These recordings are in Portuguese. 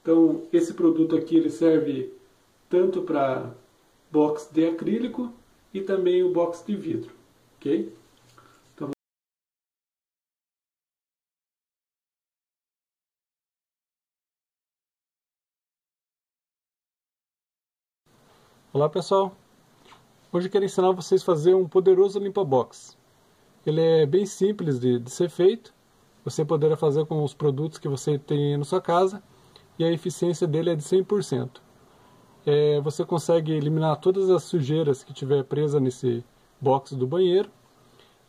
Então, esse produto aqui ele serve tanto para box de acrílico e também o box de vidro, ok? Então, olá pessoal, hoje eu quero ensinar vocês a fazer um poderoso limpa-box. Ele é bem simples de ser feito, você poderá fazer com os produtos que você tem na sua casa. E a eficiência dele é de 100%. Você consegue eliminar todas as sujeiras que tiver presa nesse box do banheiro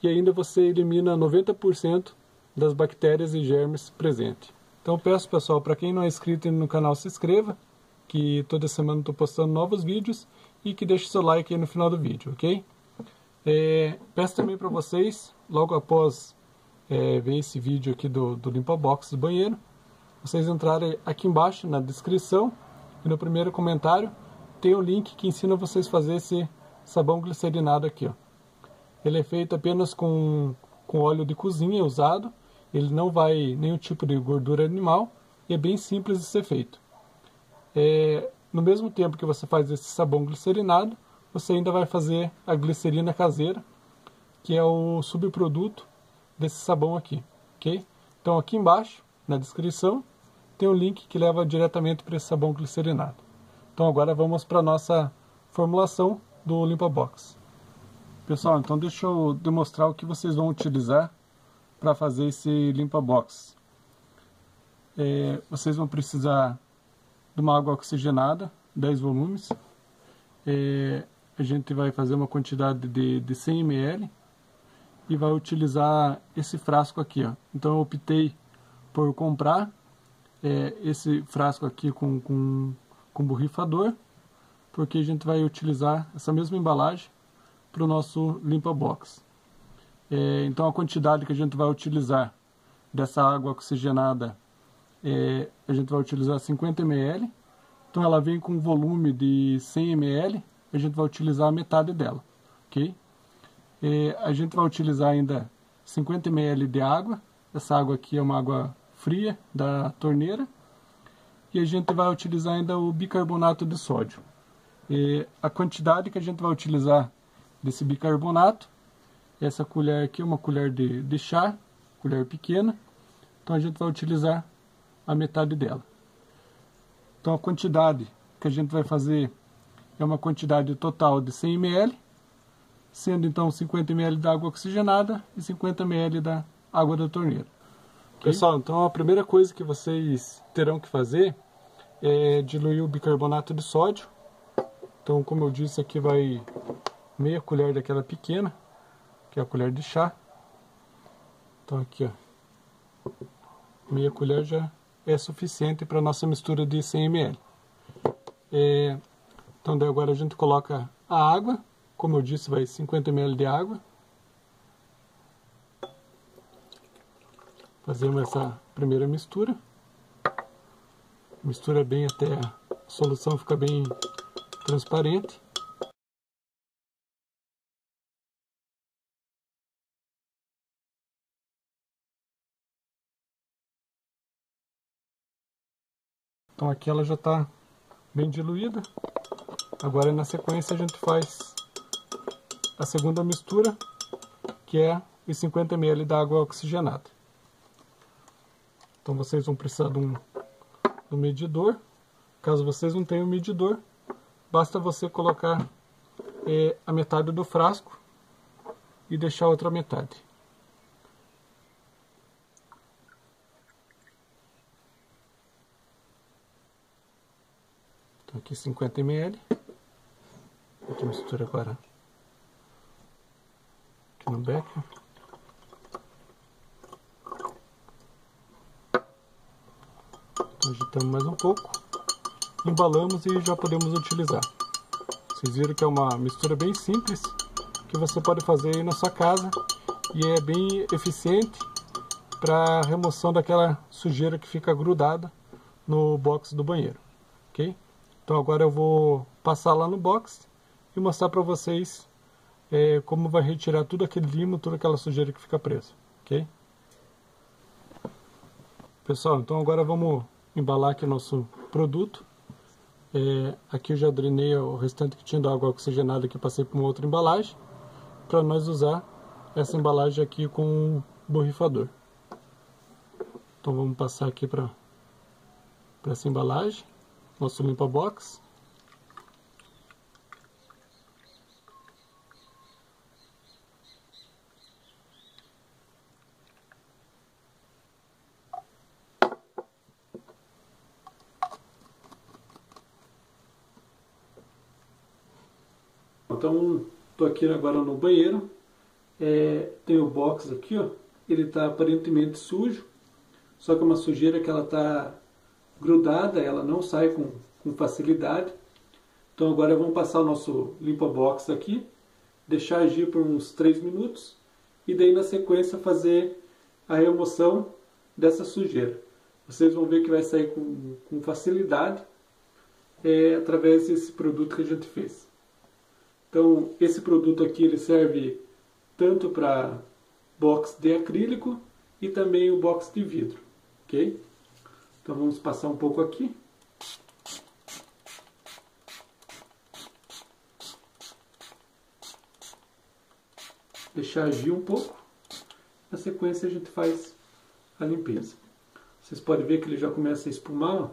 e ainda você elimina 90% das bactérias e germes presentes. Então peço pessoal, para quem não é inscrito no canal, se inscreva, que toda semana estou postando novos vídeos e que deixe seu like aí no final do vídeo, ok? Peço também para vocês, logo após ver esse vídeo aqui do limpa box do banheiro, vocês entrarem aqui embaixo na descrição e no primeiro comentário tem o link que ensina vocês a fazer esse sabão glicerinado aqui, ó. Ele é feito apenas com óleo de cozinha usado, ele não vai nenhum tipo de gordura animal e é bem simples de ser feito. No mesmo tempo que você faz esse sabão glicerinado, você ainda vai fazer a glicerina caseira, que é o subproduto desse sabão aqui, ok? Então aqui embaixo, na descrição, tem um link que leva diretamente para esse sabão glicerinado. Então agora vamos para a nossa formulação do limpa box. Pessoal, então deixa eu demonstrar o que vocês vão utilizar para fazer esse limpa box. Vocês vão precisar de uma água oxigenada, 10 volumes. A gente vai fazer uma quantidade de 100 ml e vai utilizar esse frasco aqui, ó. Então eu optei por comprar esse frasco aqui com borrifador, porque a gente vai utilizar essa mesma embalagem para o nosso limpa box. Então a quantidade que a gente vai utilizar dessa água oxigenada, a gente vai utilizar 50 ml, então ela vem com um volume de 100 ml, a gente vai utilizar a metade dela, ok? A gente vai utilizar ainda 50 ml de água, essa água aqui é uma água fria da torneira, e a gente vai utilizar ainda o bicarbonato de sódio. A quantidade que a gente vai utilizar desse bicarbonato, essa colher aqui é uma colher de chá, colher pequena, então a gente vai utilizar a metade dela. Então a quantidade que a gente vai fazer é uma quantidade total de 100 ml, sendo então 50 ml da água oxigenada e 50 ml da água da torneira. Pessoal, então a primeira coisa que vocês terão que fazer é diluir o bicarbonato de sódio. Então, como eu disse, aqui vai meia colher daquela pequena, que é a colher de chá. Então aqui, ó, meia colher já é suficiente para a nossa mistura de 100 ml. Então daí agora a gente coloca a água, como eu disse, vai 50 ml de água. Fazemos essa primeira mistura, mistura bem até a solução ficar bem transparente. Então aqui ela já está bem diluída, agora na sequência a gente faz a segunda mistura, que é os 50 ml da água oxigenada. Então vocês vão precisar de um medidor. Caso vocês não tenham um medidor, basta você colocar a metade do frasco e deixar a outra metade. Então aqui 50 ml. Outra mistura agora aqui no becker. Agitamos mais um pouco, embalamos e já podemos utilizar. Vocês viram que é uma mistura bem simples, que você pode fazer aí na sua casa e é bem eficiente para remoção daquela sujeira que fica grudada no box do banheiro, ok? Então agora eu vou passar lá no box e mostrar para vocês como vai retirar tudo aquele limo, toda aquela sujeira que fica presa, ok? Pessoal, então agora vamos embalar aqui nosso produto. Aqui eu já drenei o restante que tinha da água oxigenada, que passei para uma outra embalagem, para nós usar essa embalagem aqui com um borrifador. Então vamos passar aqui para essa embalagem, nosso limpa box. Então, estou aqui agora no banheiro, tem o box aqui, ó, ele está aparentemente sujo, só que é uma sujeira que ela está grudada, ela não sai com facilidade. Então agora vamos passar o nosso limpa box aqui, deixar agir por uns 3 minutos e daí na sequência fazer a remoção dessa sujeira. Vocês vão ver que vai sair com facilidade através desse produto que a gente fez. Então, esse produto aqui ele serve tanto para box de acrílico e também o box de vidro, ok? Então vamos passar um pouco aqui. Deixar agir um pouco. Na sequência a gente faz a limpeza. Vocês podem ver que ele já começa a espumar, ó.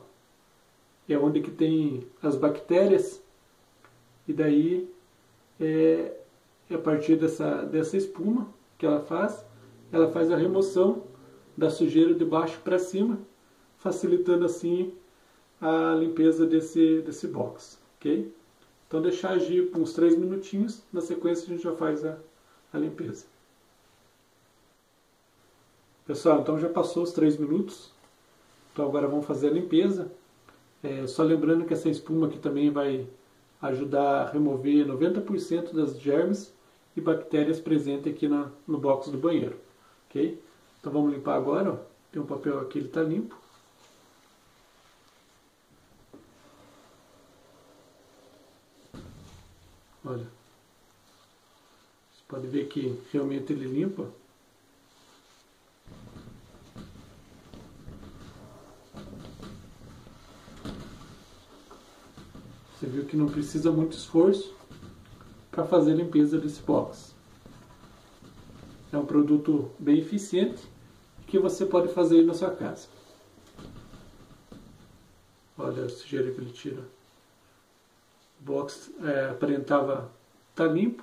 É onde que tem as bactérias e daí... a partir dessa espuma que ela faz a remoção da sujeira de baixo para cima, facilitando assim a limpeza desse box, ok? Então deixar agir por uns 3 minutinhos, na sequência a gente já faz a limpeza. Pessoal, então já passou os 3 minutos, então agora vamos fazer a limpeza. Só lembrando que essa espuma aqui também vai ajudar a remover 90% das germes e bactérias presentes aqui no box do banheiro, ok? Então vamos limpar agora, ó. Tem um papel aqui, ele está limpo. Olha, você pode ver que realmente ele limpa. Você viu que não precisa muito esforço para fazer a limpeza desse box. É um produto bem eficiente que você pode fazer na sua casa. Olha a sujeira que ele tira. O box aparentava estar limpo.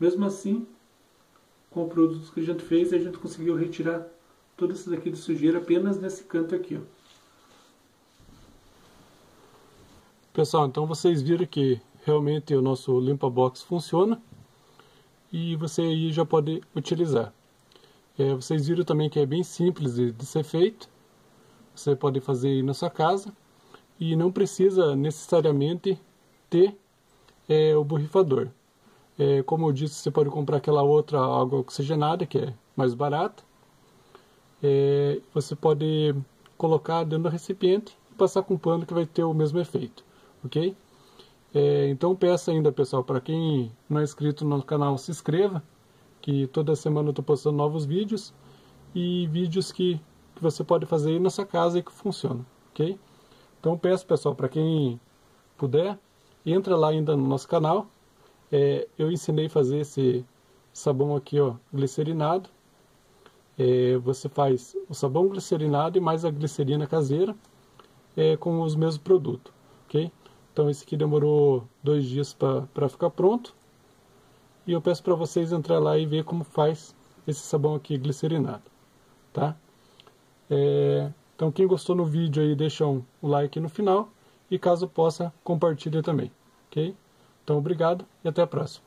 Mesmo assim, com o produto que a gente fez, a gente conseguiu retirar todo isso daqui de sujeira apenas nesse canto aqui, ó. Pessoal, então vocês viram que realmente o nosso limpa box funciona e você aí já pode utilizar. Vocês viram também que é bem simples de ser feito, você pode fazer aí na sua casa e não precisa necessariamente ter o borrifador. Como eu disse, você pode comprar aquela outra água oxigenada que é mais barata. Você pode colocar dentro do recipiente e passar com um pano que vai ter o mesmo efeito. Ok? Então peço ainda, pessoal, para quem não é inscrito no canal, se inscreva, que toda semana eu estou postando novos vídeos e vídeos que você pode fazer aí na sua casa e que funcionam, ok? Então peço, pessoal, para quem puder, entra lá ainda no nosso canal. Eu ensinei a fazer esse sabão aqui, ó, glicerinado. Você faz o sabão glicerinado e mais a glicerina caseira com os mesmos produtos, ok? Então esse aqui demorou 2 dias para ficar pronto. E eu peço para vocês entrar lá e ver como faz esse sabão aqui glicerinado, tá? Então quem gostou no vídeo aí, deixa um like no final. E caso possa, compartilha também, ok? Então obrigado e até a próxima.